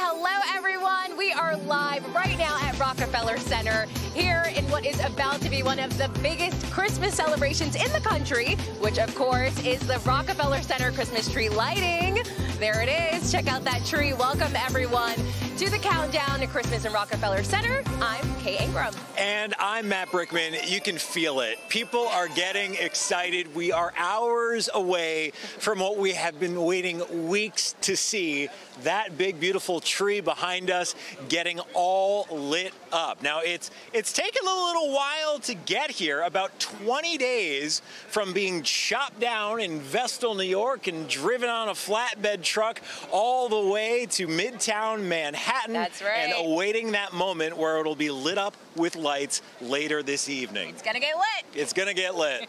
hello everyone. We are live right now at Rockefeller Center here in what is about to be one of the biggest Christmas celebrations in the country, which of course is the Rockefeller Center Christmas tree lighting. There it is. Check out that tree. Welcome everyone to the countdown to Christmas in Rockefeller Center. I'm Kay Ingram. And I'm Matt Brickman. You can feel it. People are getting excited. We are hours away from what we have been waiting weeks to see, that big, beautiful tree behind us getting all lit up. Now, it's taken a little while to get here, about 20 days from being chopped down in Vestal, New York, and driven on a flatbed truck all the way to Midtown Manhattan. That's right. And awaiting that moment where it'll be lit up with lights later this evening. It's gonna get lit. It's gonna get lit.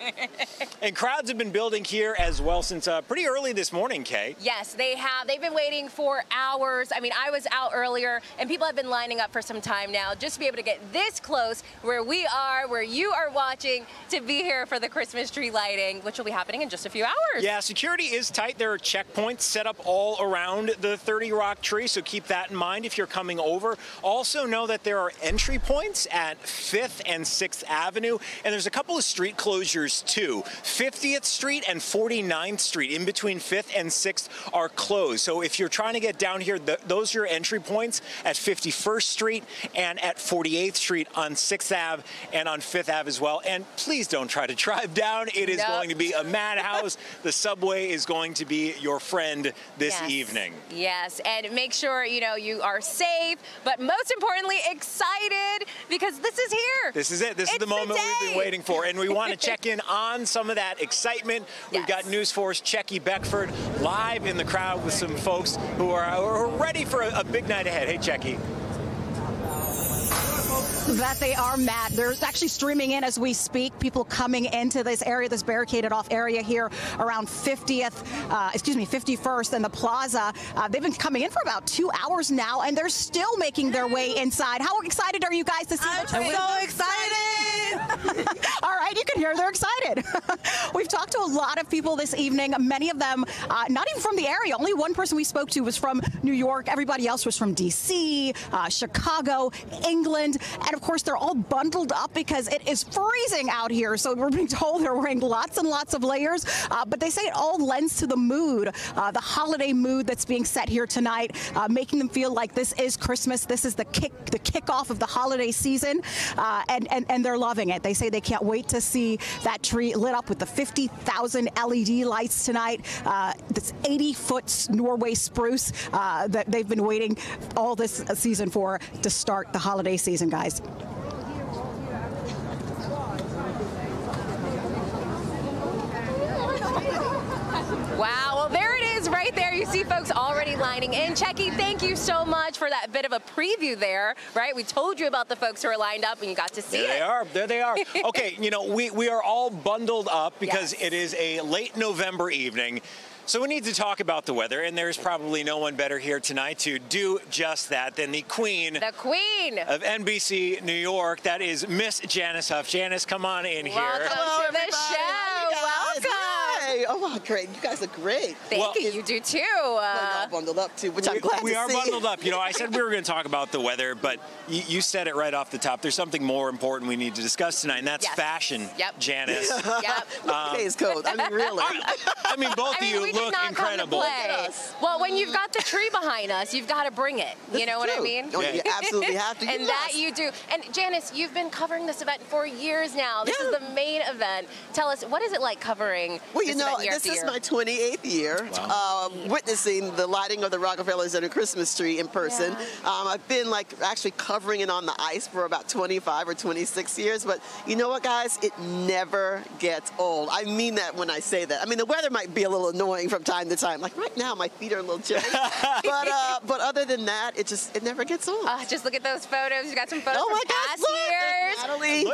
And crowds have been building here as well since pretty early this morning, Kay. Yes, they have. They've been waiting for hours. I mean, I was out earlier and people have been lining up for some time now just to be able to get this close where we are, where you are watching, to be here for the Christmas tree lighting, which will be happening in just a few hours. Yeah, security is tight. There are checkpoints set up all around the 30 Rock tree, so keep that in mind if you're coming over. Also know that there are entry points at 5th and 6th Avenue, and there's a couple of street closures too. 50th Street and 49th Street in between 5th and 6th are closed. So if you're trying to get down here, those are your entry points at 51st Street and at 48th Street on 6th Ave and on 5th Ave as well. And please don't try to drive down. It is going to be a madhouse. The subway is going to be your friend this evening. Yes, and make sure you know you are safe, but most importantly, excited, because this is here. This is it. This is the moment we've been waiting for, and we want to check in on some of that excitement. Yes. We've got News 4's Checky Beckford live in the crowd with some folks who are ready for a big night ahead. Hey, Checky. That they are, Matt. They're actually streaming in as we speak. People coming into this area, this barricaded off area here around 51st and the plaza. They've been coming in for about 2 hours now, and they're still making their way inside. How excited are you guys to see the tree? I'm so excited! All right, you can hear they're excited. We've talked to a lot of people this evening, many of them not even from the area. Only one person we spoke to was from New York. Everybody else was from D.C., Chicago, England, and of course, they're all bundled up because it is freezing out here. So we're being told they're wearing lots and lots of layers, but they say it all lends to the mood, the holiday mood that's being set here tonight, making them feel like this is Christmas. This is the kickoff of the holiday season, and they're loving it. They say they can't wait to see that tree lit up with the 50,000 LED lights tonight. This 80-foot Norway spruce that they've been waiting all this season for to start the holiday season, guys. Wow, well there it is right there. You see folks already lining in. Checky, thank you so much for that bit of a preview there, right? We told you about the folks who are lined up and you got to see There they are. Okay, you know, we are all bundled up because it is a late November evening. So we need to talk about the weather, and there's probably no one better here tonight to do just that than the queen of NBC New York. That is Miss Janice Huff. Janice, come on in here. Welcome to the show. Welcome. Oh, wow, great. You guys are great. Thank you. You do, too. Well, y'all bundled up, too, which I'm glad to see. We are bundled up. You know, I said we were going to talk about the weather, but you said it right off the top. There's something more important we need to discuss tonight, and that's fashion, Janice. Today's cold. I mean, really. I mean, both of you look incredible. Well, when you've got the tree behind us, you've got to bring it. You know what I mean? Yeah. You absolutely have to. And that you do. And, Janice, you've been covering this event for years now. This is the main event. Tell us, what is it like covering this is my 28th year witnessing the lighting of the Rockefeller Center Christmas tree in person. I've been actually covering it on the ice for about 25 or 26 years, but you know what, guys? It never gets old. I mean that when I say that. I mean, the weather might be a little annoying from time to time. Like right now, my feet are a little chilly. but other than that, it never gets old. Just look at those photos. You got some photos from past years.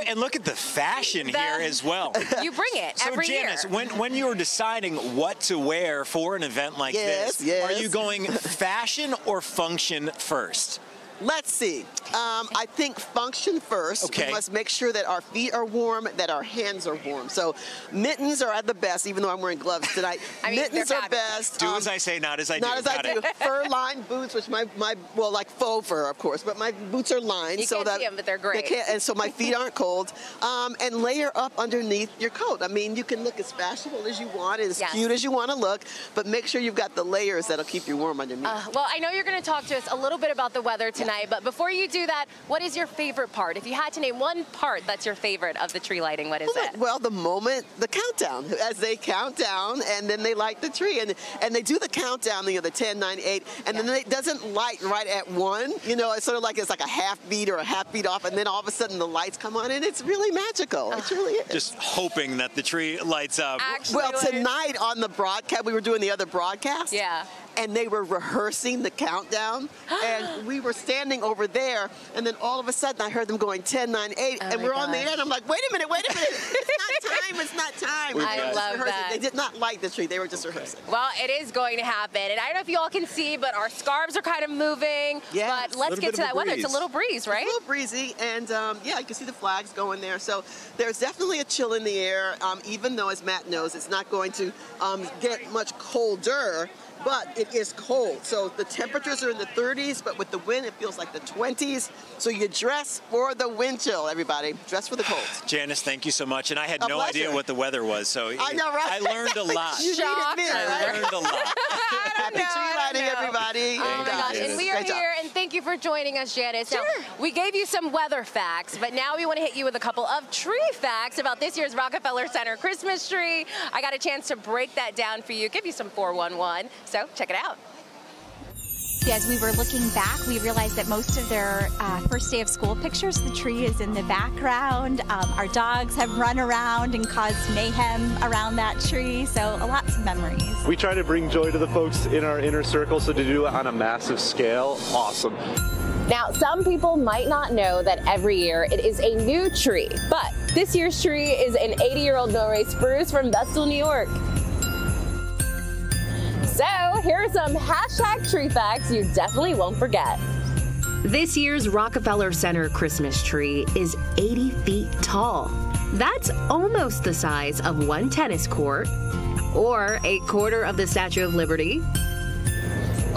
And look at the fashion here as well. You bring it every year. When you were deciding what to wear for an event like this, are you going fashion or function first? Let's see. I think function first. Okay. We must make sure that our feet are warm, that our hands are warm. So mittens are at the best, even though I'm wearing gloves tonight. I mean, mittens are best. Do as I say, not as I do. Not as I do. Fur-lined boots, which well, like faux fur, of course, but my boots are lined. You can't see them, but they're great. And so my feet aren't cold. And layer up underneath your coat. I mean, you can look as fashionable as you want, as cute as you want to look, but make sure you've got the layers that'll keep you warm underneath. Well, I know you're going to talk to us a little bit about the weather tonight, but before you do that, what is your favorite part? If you had to name one part that's your favorite of the tree lighting, what is it? Well, the moment, the countdown, as they count down and then they light the tree, and they do the countdown, you know, the 10, 9, 8, and then it doesn't light right at one, you know, it's sort of like it's like a half beat or a half beat off, and then all of a sudden the lights come on, and it's really magical. It really is. Just hoping that the tree lights up. Actually, well, tonight on the broadcast, we were doing the other broadcast. Yeah. And they were rehearsing the countdown, and we were standing over there, and then all of a sudden I heard them going 10, 9, 8, and we're on the air, and I'm like, wait a minute, it's not time, it's not time. I love that. They did not light the tree, they were just rehearsing. Well, it is going to happen, and I don't know if you all can see, but our scarves are kind of moving, but let's get to that weather. It's a little breeze, right? It's a little breezy, and yeah, you can see the flags going there, so there's definitely a chill in the air, even though, as Matt knows, it's not going to get much colder, but it is cold. So the temperatures are in the 30s, but with the wind, it feels like the 20s. So you dress for the wind chill, everybody. Dress for the cold. Janice, thank you so much. And I had no idea what the weather was, so I know, right? I learned a lot. I learned a lot. Happy tree lighting, everybody. Oh my gosh, and we are here, and thank you for joining us, Janice. Sure. Now, we gave you some weather facts, but now we want to hit you with a couple of tree facts about this year's Rockefeller Center Christmas tree. I got a chance to break that down for you, give you some 411. So check it out. As we were looking back, we realized that most of their first day of school pictures, the tree is in the background. Our dogs have run around and caused mayhem around that tree, so lots of memories. We try to bring joy to the folks in our inner circle, so to do it on a massive scale, awesome. Now, some people might not know that every year it is a new tree, but this year's tree is an 80-year-old Norway spruce from Vestal, New York. So here are some hashtag tree facts you definitely won't forget. This year's Rockefeller Center Christmas tree is 80 feet tall. That's almost the size of one tennis court, or a quarter of the Statue of Liberty,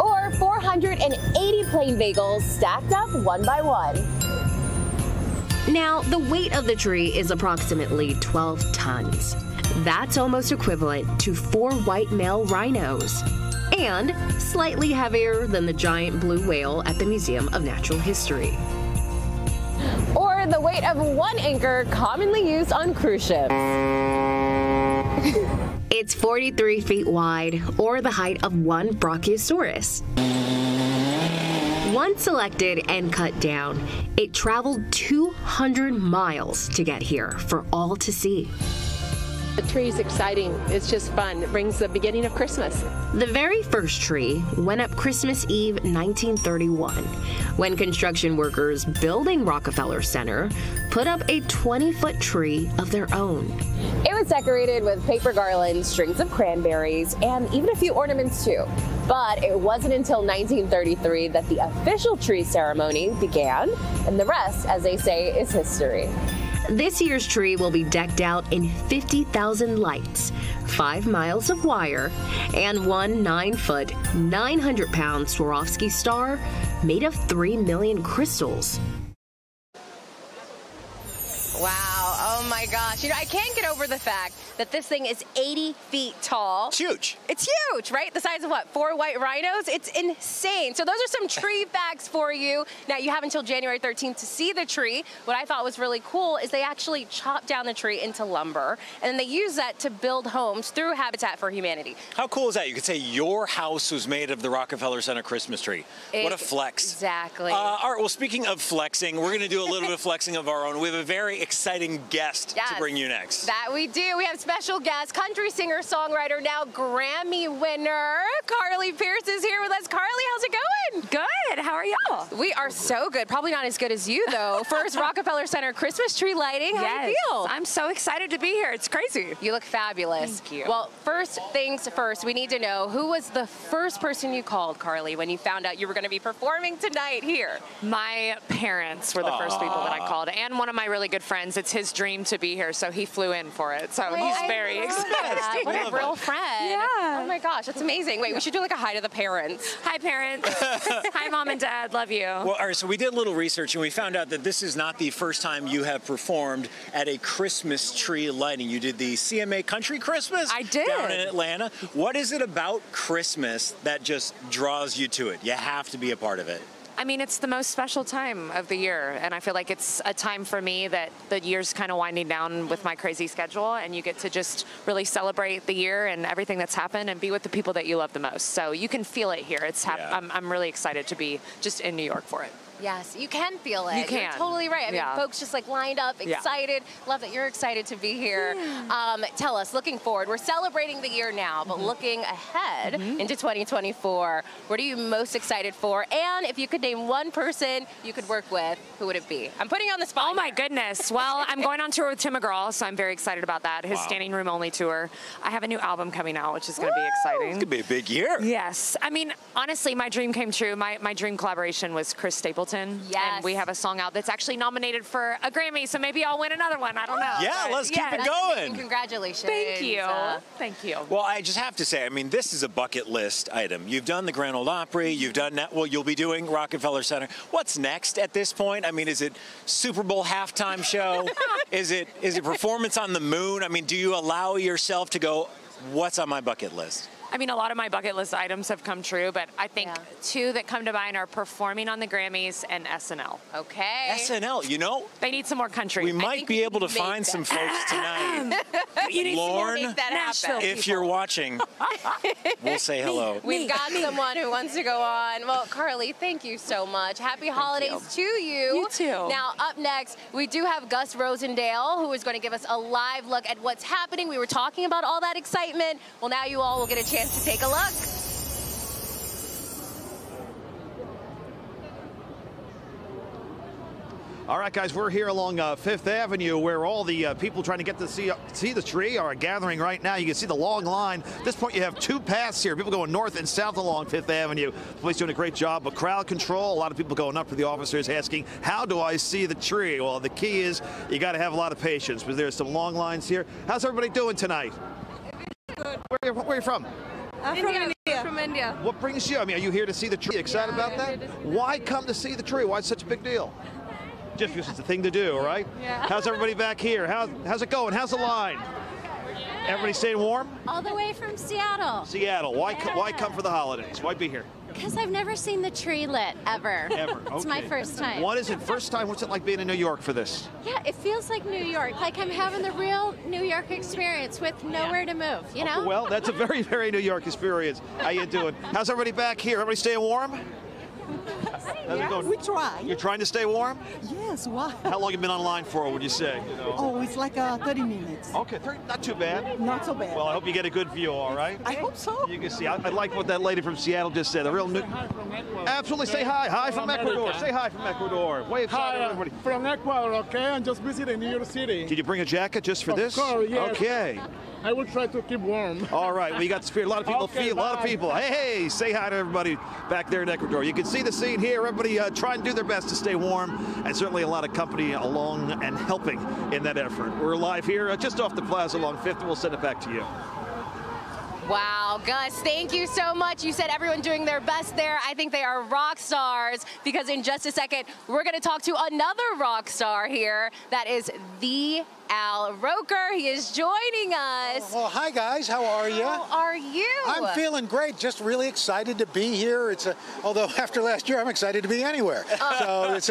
or 480 plain bagels stacked up one by one. Now, the weight of the tree is approximately 12 tons. That's almost equivalent to 4 white male rhinos, and slightly heavier than the giant blue whale at the Museum of Natural History. Or the weight of one anchor commonly used on cruise ships. It's 43 feet wide, or the height of one brachiosaurus. Once selected and cut down, it traveled 200 miles to get here for all to see. The tree is exciting. It's just fun. It brings the beginning of Christmas. The very first tree went up Christmas Eve 1931, when construction workers building Rockefeller Center put up a 20-foot tree of their own. It was decorated with paper garlands, strings of cranberries, and even a few ornaments too. But it wasn't until 1933 that the official tree ceremony began, and the rest, as they say, is history. This year's tree will be decked out in 50,000 lights, 5 miles of wire, and one 9-foot, 900-pound Swarovski star made of 3 million crystals. Wow, oh my gosh. You know, I can't get over the fact that this thing is 80 feet tall. It's huge. It's huge, right? The size of what, 4 white rhinos? It's insane. So those are some tree facts for you. Now, you have until January 13th to see the tree. What I thought was really cool is they actually chopped down the tree into lumber, and then they use that to build homes through Habitat for Humanity. How cool is that? You could say your house was made of the Rockefeller Center Christmas tree. What a flex. Exactly. All right, well, speaking of flexing, we're going to do a little bit of flexing of our own. We have a very exciting guest to bring you next. That we do. We have special guest, country singer, songwriter, now Grammy winner, Carly Pearce is here with us. Carly, how's it going? Good. How are y'all? We are so good. Probably not as good as you, though. First Rockefeller Center Christmas tree lighting. How do you feel? I'm so excited to be here. It's crazy. You look fabulous. Thank you. Well, first things first, we need to know, who was the first person you called, Carly, when you found out you were going to be performing tonight here? My parents were the first people that I called, and one of my really good friends. It's his dream to be here, so he flew in for it. So he's very excited. What a real friend. Yeah. Oh my gosh, that's amazing. Wait, we should do like a hi to the parents. Hi, parents. Hi, Mom and Dad. Love you. Well, all right, so we did a little research, and we found out that this is not the first time you have performed at a Christmas tree lighting. You did the CMA Country Christmas. I did. Down in Atlanta. What is it about Christmas that just draws you to it? You have to be a part of it. I mean, it's the most special time of the year, and I feel like it's a time for me that the year's kind of winding down with my crazy schedule, and you get to just really celebrate the year and everything that's happened and be with the people that you love the most. So you can feel it here. It's I'm really excited to be just in New York for it. Yes, you can feel it. You can. You're totally right. I mean, folks just like lined up, excited. Yeah. Love that you're excited to be here. Yeah. Tell us, looking forward, we're celebrating the year now, but looking ahead into 2024, what are you most excited for? And if you could name one person you could work with, who would it be? I'm putting you on the spot. Oh my goodness. Well, I'm going on tour with Tim McGraw, so I'm very excited about that. His standing room only tour. I have a new album coming out, which is going to be exciting. It's going to be a big year. Yes. I mean, honestly, my dream came true. My dream collaboration was Chris Stapleton. And we have a song out that's actually nominated for a Grammy, so maybe I'll win another one. I don't know. Yeah, but let's keep it going. Amazing. Congratulations. Thank you. Thank you. Well, I just have to say, I mean, this is a bucket list item. You've done the Grand Ole Opry. You've done that. Well, you'll be doing Rockefeller Center. What's next at this point? I mean, is it Super Bowl halftime show? Is it performance on the moon? I mean, do you allow yourself to go, what's on my bucket list? I mean, a lot of my bucket list items have come true, but I think two that come to mind are performing on the Grammys and SNL. Okay. SNL, you know? They need some more country. We might be able to find some folks tonight. You need Lorne, to make that happen. If you're watching, we'll say hello. We've got someone who wants to go on. Well, Carly, thank you so much. Happy holidays to you. You too. Now, up next, we do have Gus Rosendale, who is going to give us a live look at what's happening. We were talking about all that excitement. Well, now you all will get a chance to take a look. All right, guys, we're here along 5th Avenue where all the people trying to get to see the tree are gathering right now. You can see the long line. At this point, you have two paths here. People going north and south along 5th Avenue. The police doing a great job of crowd control. A lot of people going up to the officers asking, how do I see the tree? Well, the key is you got to have a lot of patience, but there's some long lines here. How's everybody doing tonight? Good. Where are you from? I'm from India. From India. What brings you? I mean, are you here to see the tree? Excited about that? Why come to see the tree? Why such a big deal? Just because it's a thing to do, right? Yeah. How's everybody back here? How's it going? How's the line? Everybody staying warm? All the way from Seattle. Seattle. Why come for the holidays? Why be here? Because I've never seen the tree lit, ever. Ever. It's my first time. What is it? First time? What's it like being in New York for this? Yeah, it feels like New York. Like I'm having the real New York experience with nowhere to move, you know? Well, that's a very, very New York experience. How you doing? How's everybody back here? Everybody staying warm? Yes, we try. You're trying to stay warm? Yes, why? How long have you been online for, would you say? You know? Oh, it's like 30 minutes. Okay, 30, not too bad. Not so bad. Well, I hope you get a good view, all right? I hope so. You can see. I like what that lady from Seattle just said. The real new... Absolutely, say hi. Hi from Ecuador. Say hi from Ecuador. Wave hi to everybody. From Ecuador, okay? I'm just visiting New York City. Did you bring a jacket just for this? Of course, yes. Okay. I will try to keep warm. All right, we got the spirit. A lot of people a lot of people. Hey, say hi to everybody back there in Ecuador. You can see the scene here. Everybody trying to do their best to stay warm, and certainly a lot of company along and helping in that effort. We're live here just off the plaza along 5th, and we'll send it back to you. Wow, Gus, thank you so much. You said everyone doing their best there. I think they are rock stars, because in just a second, we're going to talk to another rock star here. That is the Al Roker. He is joining us. Well, hi, guys. How are you? How are you? I'm feeling great. Just really excited to be here. It's a, although after last year, I'm excited to be anywhere. So it's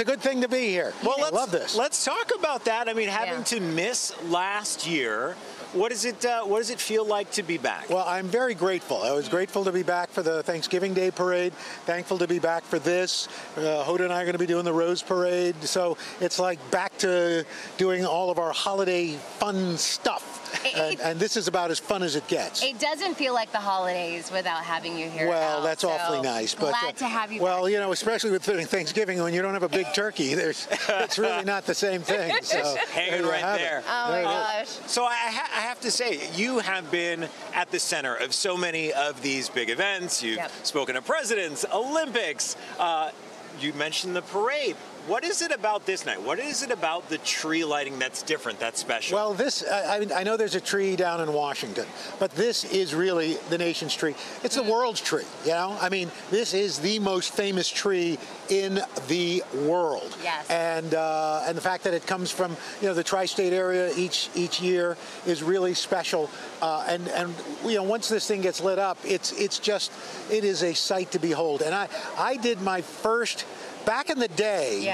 a good thing to be here. Well, I love this. Let's talk about that. I mean, having to miss last year, what does it feel like to be back? Well, I'm very grateful. I was grateful to be back for the Thanksgiving Day Parade, thankful to be back for this. Hoda and I are going to be doing the Rose Parade. So it's like back to doing all of our holiday fun stuff. And this is about as fun as it gets. It doesn't feel like the holidays without having you here. Well, that's awfully nice. But glad to have you. Well, you know, especially with Thanksgiving, when you don't have a big turkey, it's really not the same thing. So hanging right there. Oh my gosh. So I have to say, you have been at the center of so many of these big events. You've spoken to presidents, Olympics. You mentioned the parade. What is it about this night? What is it about the tree lighting that's different, that's special? Well, this, I know there's a tree down in Washington, but this is really the nation's tree. It's the world's tree, you know? I mean, this is the most famous tree in the world. Yes. And the fact that it comes from, you know, the tri-state area each year is really special. And you know, once this thing gets lit up, it's just, it is a sight to behold. And I did my first, back in the day,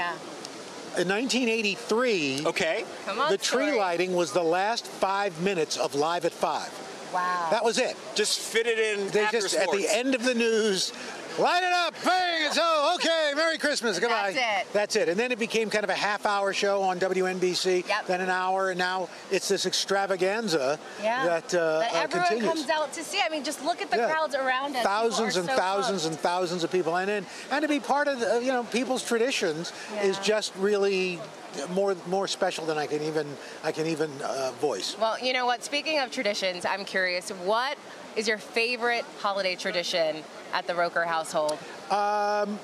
in 1983, the tree lighting was the last 5 minutes of Live at 5. Wow. That was it. Just fit it in after sports. At the end of the news, light it up, bang, it's okay, Merry Christmas, goodbye. That's it. That's it. And then it became kind of a half-hour show on WNBC, then an hour, and now it's this extravaganza that everyone continues. Comes out to see. I mean, just look at the crowds around us. Thousands and thousands and thousands of people. And to be part of the, you know, people's traditions is just really more special than I can even voice. Well, you know what? Speaking of traditions, I'm curious, what is your favorite holiday tradition at the Roker household?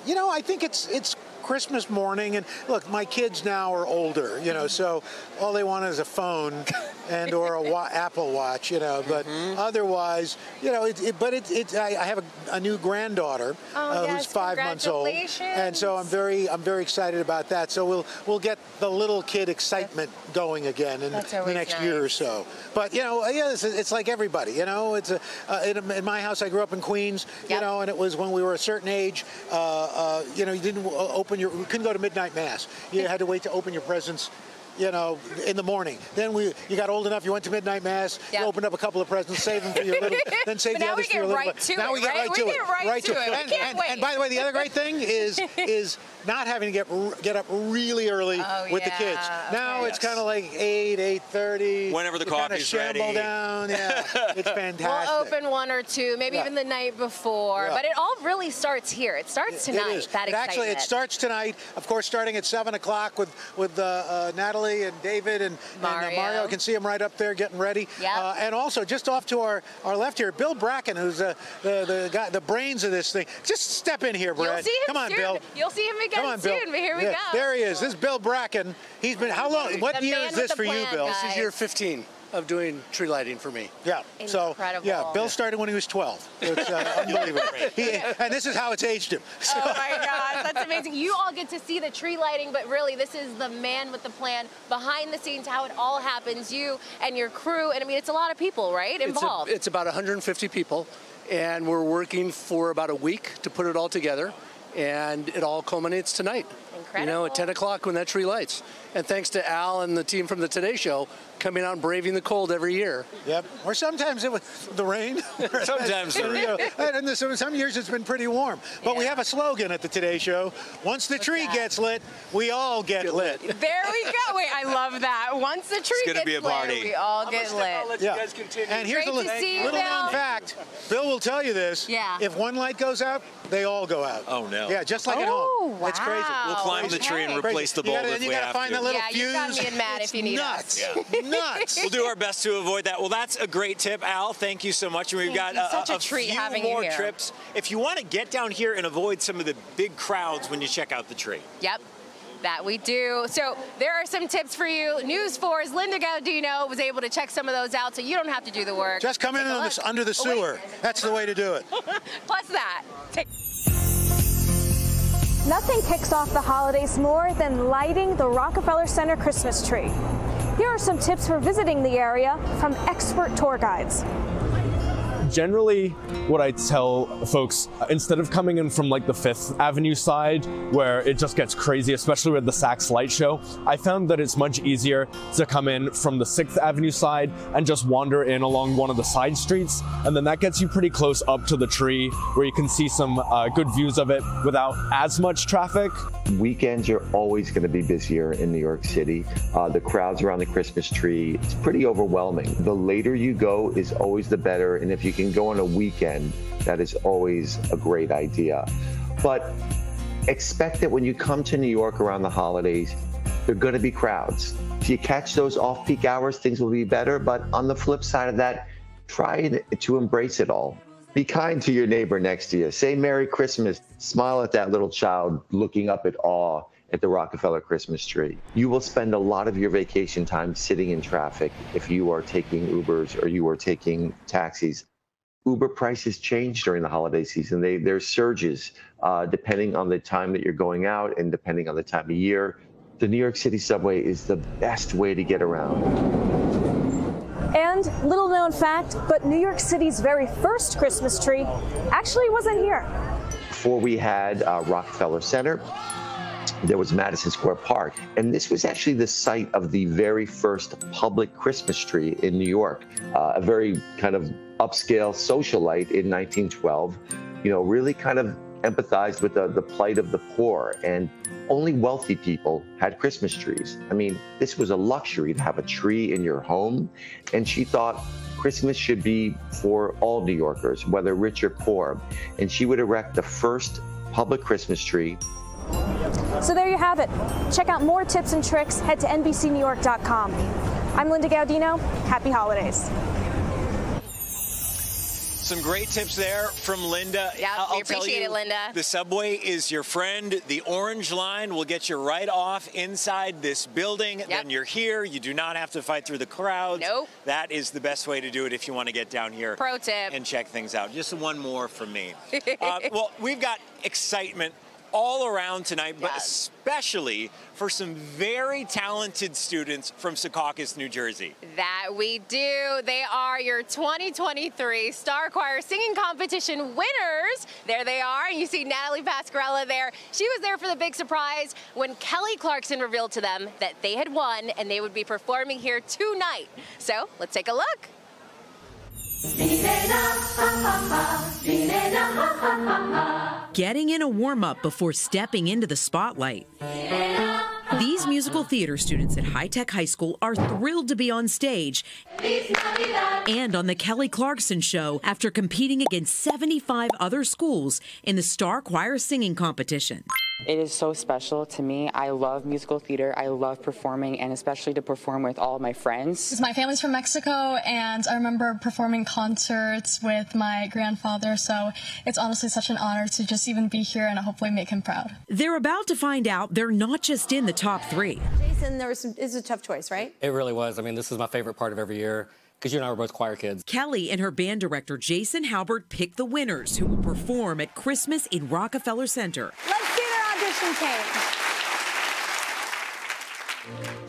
You know, I think it's Christmas morning, and look, my kids now are older, you know, so all they want is a phone and or a Apple Watch, you know, but otherwise, you know, I have a new granddaughter who's 5 months old, and so I'm very excited about that. So we'll get the little kid excitement going again in the next year or so. But you know, it's like everybody, you know, it's in my house. I grew up in Queens, you know, and it was when we were a certain age, you know, you didn't open. You couldn't go to midnight mass. You had to wait to open your presents, you know, in the morning. Then you got old enough, you went to midnight mass, you opened up a couple of presents, save them for your little, then save the others for your little. Now we get right to it. And by the way, the other great thing is not having to get up really early with the kids. Now it's kind of like 8, 8:30. Whenever the coffee's ready. Shamble down. Yeah, it's fantastic. We'll open one or two, maybe even the night before. Yeah. But it all really starts here. It starts tonight. It is. That excitement. Actually, it starts tonight. Of course, starting at 7 o'clock with Natalie and David and Mario. I can see him right up there getting ready. Yep. And also, just off to our left here, Bill Bracken, who's the guy, the brains of this thing. Just step in here, Brad. You'll see him soon. Bill. You'll see him again. Come on, Bill. Soon, but here we go. There he is. This is Bill Bracken. He's been, how long, what year is this for you, Bill? This is year 15 of doing tree lighting for me. Yeah. Incredible. So, yeah, Bill started when he was 12. It's unbelievable. And this is how it's aged him. So. Oh, my gosh. That's amazing. You all get to see the tree lighting, but really, this is the man with the plan behind the scenes, how it all happens, you and your crew. And, I mean, it's a lot of people, right, involved? It's about 150 people, and we're working for about a week to put it all together. And it all culminates tonight, you know, at 10 o'clock when that tree lights. And thanks to Al and the team from the Today Show coming out and braving the cold every year. Yep. Or sometimes it was the rain. Sometimes the rain. And some years it's been pretty warm. But we have a slogan at the Today Show. Once the tree gets lit, we all get lit. There we go. Wait, I love that. Once the tree gets lit, we all get lit. I'll let you guys continue. And here's a little known fact. Bill will tell you this. Yeah. If one light goes out, they all go out. Oh, no. Yeah, just like at home. Wow. It's crazy. We'll climb the tree and replace the bulb if we have to. You gotta find that little fuse. Yeah, you got me and Matt if you need us. Nuts. We'll do our best to avoid that. Well, that's a great tip, Al. Thank you so much. And we've got a few more trips. If you want to get down here and avoid some of the big crowds when you check out the tree. Yep. That we do. So there are some tips for you. News 4's Linda Gaudino was able to check some of those out, so you don't have to do the work. Just come in under the sewer. That's the way to do it. Plus that. Nothing kicks off the holidays more than lighting the Rockefeller Center Christmas tree. Here are some tips for visiting the area from expert tour guides. generally what I tell folks, instead of coming in from like the Fifth Avenue side where it just gets crazy, especially with the Saks light show, I found that it's much easier to come in from the 6th Avenue side and just wander in along one of the side streets. And then that gets you pretty close up to the tree where you can see some good views of it without as much traffic. Weekends are always going to be busier in New York City. The crowds around the Christmas tree, it's pretty overwhelming. The later you go is always the better. And if you can go on a weekend, that is always a great idea. But expect that when you come to New York around the holidays, there are going to be crowds. If you catch those off-peak hours, things will be better. But on the flip side of that, try to embrace it all. Be kind to your neighbor next to you. Say Merry Christmas. Smile at that little child looking up at awe at the Rockefeller Christmas tree. You will spend a lot of your vacation time sitting in traffic if you are taking Ubers or you are taking taxis. Uber prices change during the holiday season. There's surges depending on the time that you're going out and depending on the time of year. The New York City subway is the best way to get around. And little known fact, but New York City's very first Christmas tree actually wasn't here. Before we had Rockefeller Center, there was Madison Square Park. And this was actually the site of the very first public Christmas tree in New York, a very kind of upscale socialite in 1912, you know, really kind of empathized with the plight of the poor, and only wealthy people had Christmas trees. I mean, this was a luxury to have a tree in your home, and she thought Christmas should be for all New Yorkers, whether rich or poor, and she would erect the first public Christmas tree. So there you have it. Check out more tips and tricks. Head to NBCNewYork.com. I'm Linda Gaudino. Happy holidays. Some great tips there from Linda. Yeah, we appreciate it, Linda. The subway is your friend. The orange line will get you right off inside this building. Yep. Then you're here. You do not have to fight through the crowds. Nope. That is the best way to do it if you want to get down here. Pro tip. And check things out. Just one more from me. Well, we've got excitement all around tonight, but especially for some very talented students from Secaucus, New Jersey. That we do. They are your 2023 Star Choir Singing Competition winners. There they are. You see Natalie Pasquarella there. She was there for the big surprise when Kelly Clarkson revealed to them that they had won and they would be performing here tonight. So let's take a look. Getting in a warm-up before stepping into the spotlight. These musical theater students at High Tech High School are thrilled to be on stage and on the Kelly Clarkson Show after competing against 75 other schools in the Star Choir Singing Competition. It is so special to me. I love musical theater. I love performing, and especially to perform with all my friends. My family's from Mexico, and I remember performing concerts with my grandfather, so it's honestly such an honor to just even be here and hopefully make him proud. They're about to find out they're not just in the top three. Jason, it's a tough choice, right? It really was. I mean, this is my favorite part of every year, because you and I were both choir kids. Kelly and her band director, Jason Halbert, picked the winners who will perform at Christmas in Rockefeller Center. Let's see their audition tape.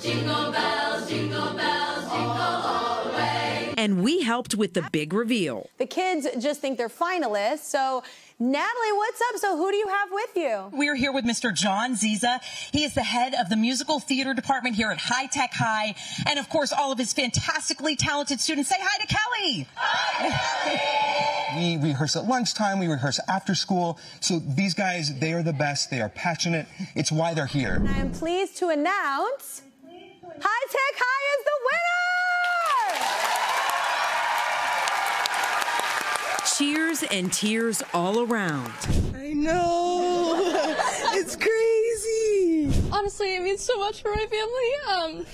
Jingle bells, jingle bells, jingle all the way. And we helped with the big reveal. The kids just think they're finalists, so Natalie, what's up? So who do you have with you? We're here with Mr. John Ziza. He is the head of the musical theater department here at High Tech High. And, of course, all of his fantastically talented students. Say hi to Kelly. Hi, Kelly. We rehearse at lunchtime. We rehearse after school. So these guys, they are the best. They are passionate. It's why they're here. I am pleased to announce High Tech High is the winner. Cheers and tears all around. I know. It's crazy. Honestly, it means so much for my family.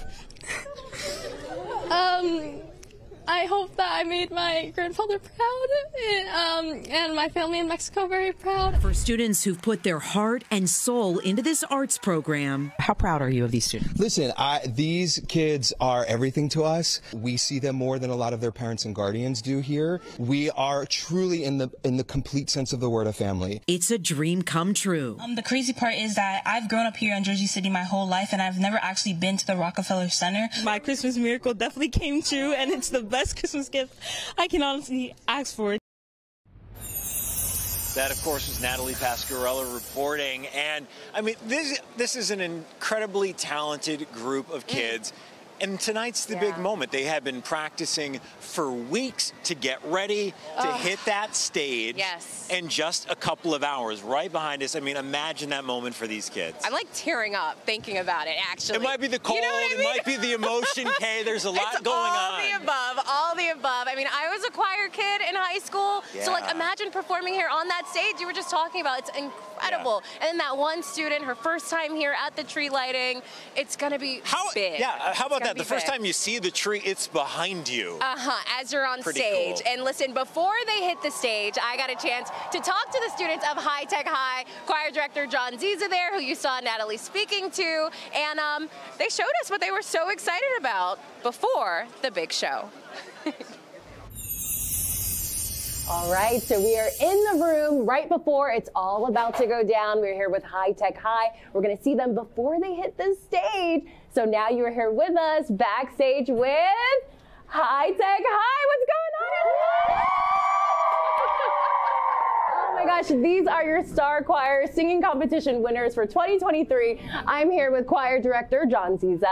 I hope that I made my grandfather proud and my family in Mexico very proud. For students who've put their heart and soul into this arts program. How proud are you of these students? Listen, these kids are everything to us. We see them more than a lot of their parents and guardians do here. We are truly in the complete sense of the word a family. It's a dream come true. The crazy part is that I've grown up here in Jersey City my whole life, and I've never actually been to the Rockefeller Center. My Christmas miracle definitely came true, and it's the best Christmas gift I can honestly ask for. That, of course, is Natalie Pasquarella reporting. And, I mean, this is an incredibly talented group of kids. And tonight's the big moment. They have been practicing for weeks to get ready to hit that stage in just a couple of hours right behind us. I mean, imagine that moment for these kids. I'm like tearing up thinking about it, actually. It might be the cold, you know what I mean? It might be the emotion, Kay. There's a lot going on. All the above, all the above. I mean, I was a choir kid in high school, so like imagine performing here on that stage you were just talking about. It's incredible. And then that one student, her first time here at the tree lighting, it's gonna be big. Yeah, how about that? The first time you see the tree, it's behind you. As you're on stage. Cool. And listen, before they hit the stage, I got a chance to talk to the students of High Tech High, choir director John Ziza there, who you saw Natalie speaking to, and they showed us what they were so excited about before the big show. All right, so we are in the room right before it's all about to go down. We're here with High Tech High. We're gonna see them before they hit the stage. So now you're here with us backstage with High Tech High. What's going on, everyone? Oh my gosh, these are your star choir singing competition winners for 2023. I'm here with choir director John Ziza.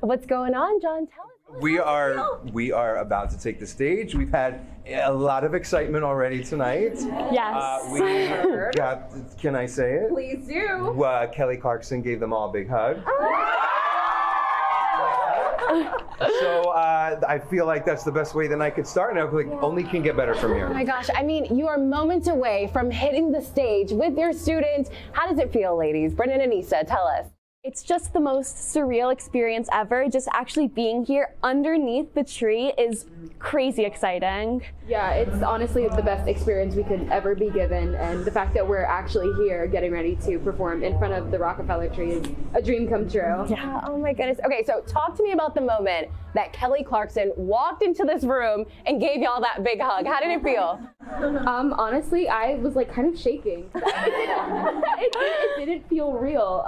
What's going on, John? Tell us. We are about to take the stage. We've had a lot of excitement already tonight. Yes. We got, can I say it? Please do. Kelly Clarkson gave them all a big hug. So I feel like that's the best way the night could start, and I like, only can get better from here. Oh my gosh, I mean, you are moments away from hitting the stage with your students. How does it feel, ladies? Brennan and Issa, tell us. It's just the most surreal experience ever. Just actually being here underneath the tree is crazy exciting. Yeah, it's honestly the best experience we could ever be given. And the fact that we're actually here getting ready to perform in front of the Rockefeller tree is a dream come true. Yeah, oh my goodness. Okay, so talk to me about the moment that Kelly Clarkson walked into this room and gave y'all that big hug. How did it feel? Honestly, I was like kind of shaking. It didn't feel real.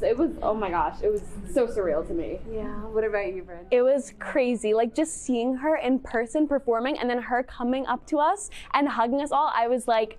So it was, oh my gosh, it was so surreal to me. Yeah, what about you, Bryn? It was crazy, like just seeing her in person performing and then her coming up to us and hugging us all, I was like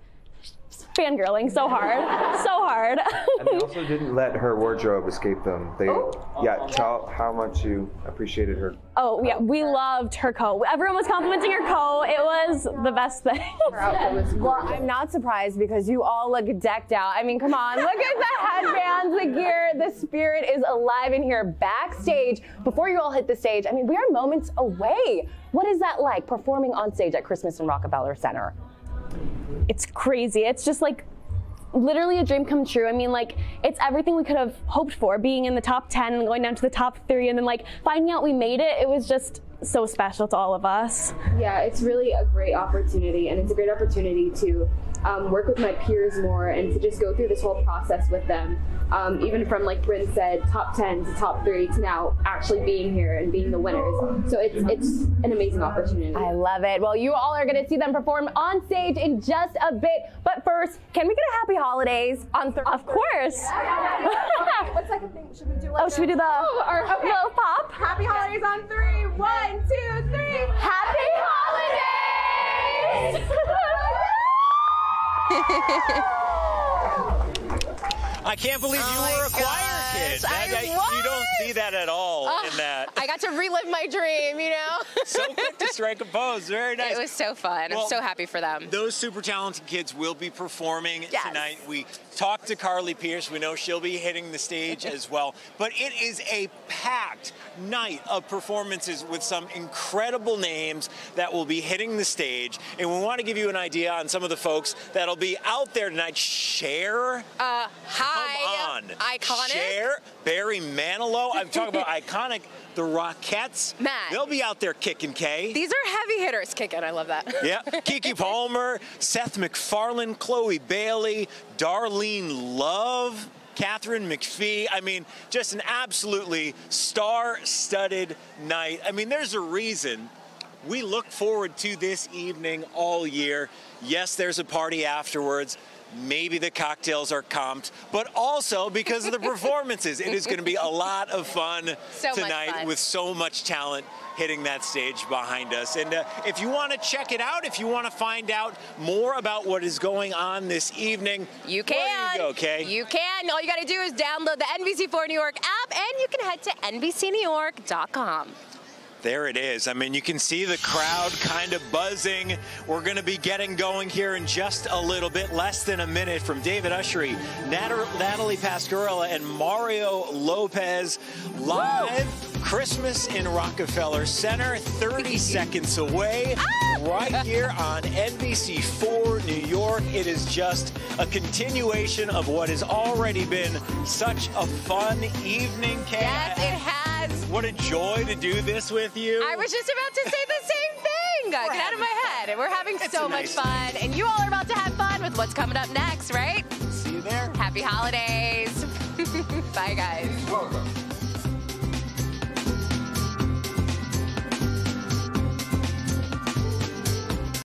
fangirling so hard, so hard. And they also didn't let her wardrobe escape them. They, tell how much you appreciated her. Oh yeah, we loved her coat. Everyone was complimenting her coat. It was the best thing. Well, I'm not surprised because you all look decked out. I mean, come on, look at the headbands, the gear, the spirit is alive in here backstage. Before you all hit the stage, I mean, we are moments away. What is that like, performing on stage at Christmas in Rockefeller Center? It's crazy. It's just like literally a dream come true. I mean, like, it's everything we could have hoped for, being in the top 10 and going down to the top 3 and then like finding out we made it. It was just so special to all of us. Yeah, it's really a great opportunity, and it's a great opportunity to work with my peers more and to just go through this whole process with them. Even from, like Bryn said, top 10 to top 3 to now actually being here and being the winners. So it's an amazing opportunity. I love it. Well, you all are gonna see them perform on stage in just a bit. But first, can we get a happy holidays on Thursday? Of course. Okay, what's like a thing? Should we do like little pop? Happy holidays on 3, 1, 2, 3. Happy holidays! I can't believe you were a choir kid. You don't see that at all in that. I got to relive my dream, you know? So quick to strike a pose. Very nice. It was so fun. Well, I'm so happy for them. Those super talented kids will be performing tonight. We talked to Carly Pearce. We know she'll be hitting the stage as well. But it is a packed night of performances with some incredible names that will be hitting the stage. And we want to give you an idea on some of the folks that'll be out there tonight. Cher? Come on. Iconic. Cher, Barry Manilow. I'm talking about iconic. The Rockettes. Matt. They'll be out there kicking, Kay. These are heavy hitters kicking. I love that. Yeah. Keke Palmer, Seth MacFarlane, Chloe Bailey, Darlene Love, Catherine McPhee. I mean, just an absolutely star-studded night. I mean, there's a reason we look forward to this evening all year. Yes, there's a party afterwards, Maybe the cocktails are comped, but also because of the performances. It is going to be a lot of fun tonight with so much talent hitting that stage behind us. And if you want to check it out, if you want to find out more about what is going on this evening, you can. Where do you go, Kay? You can. All you got to do is download the NBC4 New York app, and you can head to NBCNewYork.com. There it is. I mean, you can see the crowd kind of buzzing. We're going to be getting going here in just a little bit, less than a minute, from David Ushery, Natalie Pasquarella, and Mario Lopez live. Woo! Christmas in Rockefeller Center, 30 seconds away, right here on NBC4 New York. It is just a continuation of what has already been such a fun evening, Kay. Yes, it has. What a joy to do this with you. I was just about to say the same thing. Get out of my head. And we're having so much fun. And you all are about to have fun with what's coming up next, right? See you there. Happy holidays. Bye, guys. Welcome.